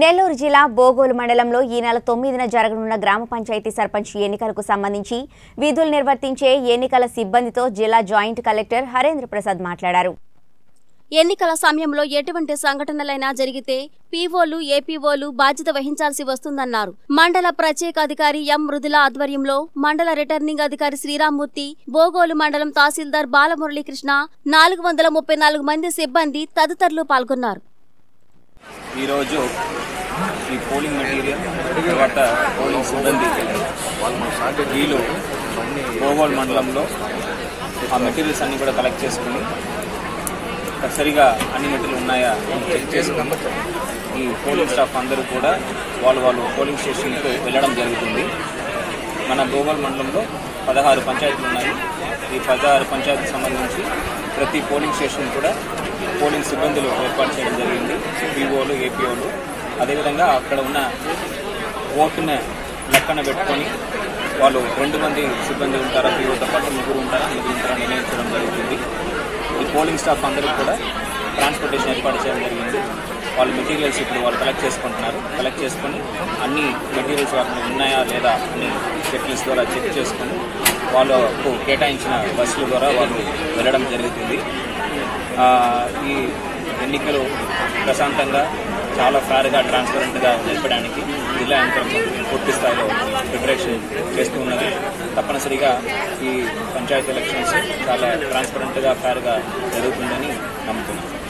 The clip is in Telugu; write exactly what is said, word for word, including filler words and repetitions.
నెల్లూరు జిల్లా బోగోలు మండలంలో ఈ నెల తొమ్మిదిన జరగనున్న గ్రామ పంచాయతీ సర్పంచ్ ఎన్నికలకు సంబంధించి విధులు నిర్వర్తించే ఎన్నికల సిబ్బందితో జిల్లా జాయింట్ కలెక్టర్ హరేంద్ర ప్రసాద్ మాట్లాడారు. ఎన్నికల సమయంలో ఎటువంటి సంఘటనలైనా జరిగితే పీఓలు ఏపీఓలు బాధ్యత వహించాల్సి వస్తుందన్నారు. మండల ప్రత్యేక అధికారి ఎం మృదుల ఆధ్వర్యంలో మండల రిటర్నింగ్ అధికారి శ్రీరామ్మూర్తి, బోగోలు మండలం తహసీల్దార్ బాలమురళీకృష్ణ, నాలుగు వందల ముప్పై నాలుగు మంది సిబ్బంది తదితరులు పాల్గొన్నారు. ఈరోజు ఈ పోలింగ్ మెటీరియల్ తర్వాత పోలింగ్ సిబ్బంది వీళ్ళు బోగోలు మండలంలో ఆ మెటీరియల్స్ అన్నీ కూడా కలెక్ట్ చేసుకుని సరిగా అన్ని మెటీరియల్ ఉన్నాయా చెక్ చేసుకుని ఈ పోలింగ్ స్టాఫ్ అందరూ కూడా వాళ్ళు వాళ్ళు పోలింగ్ స్టేషన్కి వెళ్ళడం జరుగుతుంది. మన బోగోలు మండలంలో పదహారు పంచాయతీలు ఉన్నాయి. ఈ పదహారు పంచాయతీకి సంబంధించి ప్రతి పోలింగ్ స్టేషన్ కూడా పోలింగ్ సిబ్బందులు ఏర్పాటు చేయడం జరిగింది. పీఓలు ఏపీఓలు అదేవిధంగా అక్కడ ఉన్న ఓటుని లెక్కన పెట్టుకొని వాళ్ళు రెండు మంది సిబ్బంది ఉంటారా, పీఓతో పాటు ముగ్గురు ఉంటారా ముగ్గురు ఉంటారా నిర్ణయించడం జరుగుతుంది. ఈ పోలింగ్ స్టాఫ్ అందరూ కూడా ట్రాన్స్పోర్టేషన్ ఏర్పాటు చేయడం జరిగింది. వాళ్ళు మెటీరియల్స్ ఇప్పుడు వాళ్ళు కలెక్ట్ చేసుకుంటున్నారు. కలెక్ట్ చేసుకొని అన్ని మెటీరియల్స్ వాటిని ఉన్నాయా లేదా అన్ని చెక్ లిస్ట్ ద్వారా చెక్ చేసుకొని వాళ్ళకు కేటాయించిన బస్సుల ద్వారా వాళ్ళు వెళ్ళడం జరుగుతుంది. ఈ ఎన్నికలు ప్రశాంతంగా చాలా ఫేర్గా ట్రాన్స్పరెంట్గా నిలపడానికి జిల్లా యంత్రాంగం పూర్తి స్థాయిలో ప్రిపరేషన్ చేస్తూ ఉన్నది. తప్పనిసరిగా ఈ పంచాయతీ ఎలక్షన్స్ చాలా ట్రాన్స్పరెంట్గా ఫేర్గా జరుగుతుందని నమ్ముతున్నాను.